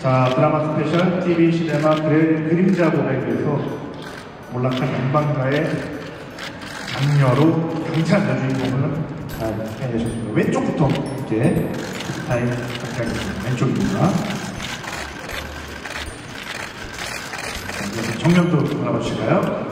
자, 드라마 스페셜 TV 시네마 그림자 고백에서 몰락한 연방가의 장녀로 당찬 여주인공을 잘 해주셨습니다. 왼쪽부터 함께 다이 부탁드리겠습니다. 왼쪽입니다. 정면도 올라가 주실까요?